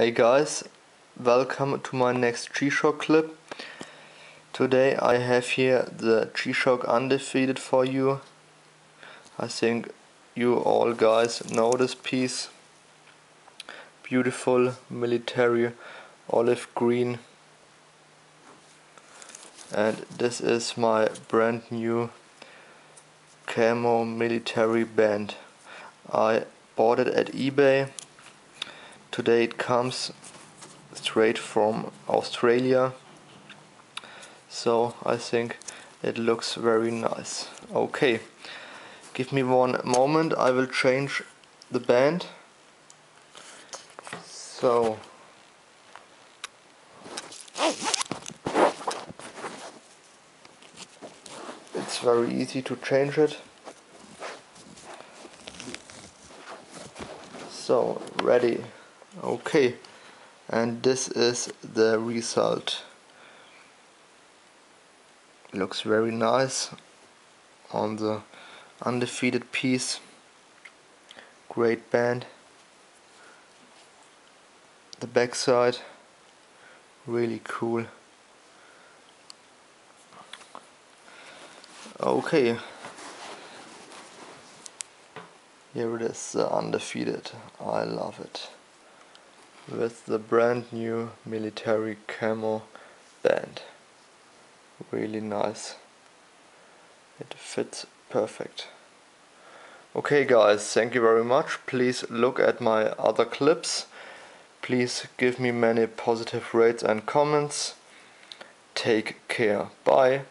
Hey guys, welcome to my next G-Shock clip. Today I have here the G-Shock Undefeated for you. I think you all guys know this piece. Beautiful military olive green. And this is my brand new camo military band. I bought it at eBay. Today it comes straight from Australia, so I think it looks very nice. Okay, give me one moment, I will change the band. So it's very easy to change it. So ready. Okay, and this is the result. Looks very nice on the Undefeated piece. Great band. The backside, really cool. Okay, here it is, the Undefeated. I love it. With the brand new military camo band. Really nice. It fits perfect. Okay guys, thank you very much. Please look at my other clips. Please give me many positive rates and comments. Take care. Bye.